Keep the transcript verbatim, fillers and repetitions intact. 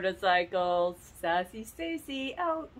motorcycles. Sassy Stacy out.